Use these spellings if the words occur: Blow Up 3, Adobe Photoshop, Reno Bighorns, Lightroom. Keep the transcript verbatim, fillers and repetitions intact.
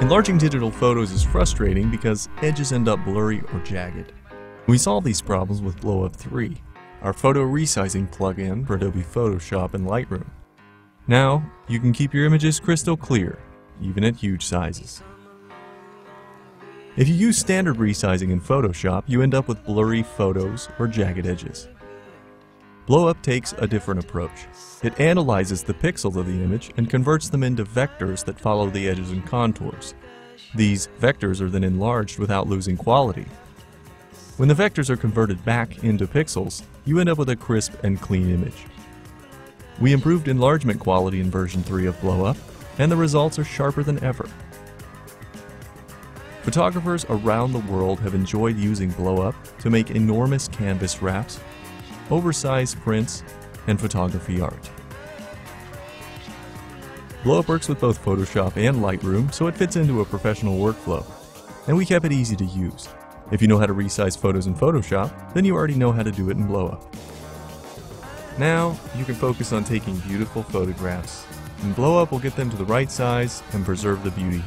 Enlarging digital photos is frustrating because edges end up blurry or jagged. We solve these problems with Blow Up three, our photo resizing plugin for Adobe Photoshop and Lightroom. Now, you can keep your images crystal clear, even at huge sizes. If you use standard resizing in Photoshop, you end up with blurry photos or jagged edges. Blow Up takes a different approach. It analyzes the pixels of the image and converts them into vectors that follow the edges and contours. These vectors are then enlarged without losing quality. When the vectors are converted back into pixels, you end up with a crisp and clean image. We improved enlargement quality in version three of Blow Up, and the results are sharper than ever. Photographers around the world have enjoyed using Blow Up to make enormous canvas wraps, oversized prints, and photography art. Blow Up works with both Photoshop and Lightroom, so it fits into a professional workflow, and we kept it easy to use. If you know how to resize photos in Photoshop, then you already know how to do it in Blow Up. Now, you can focus on taking beautiful photographs, and Blow Up will get them to the right size and preserve the beauty.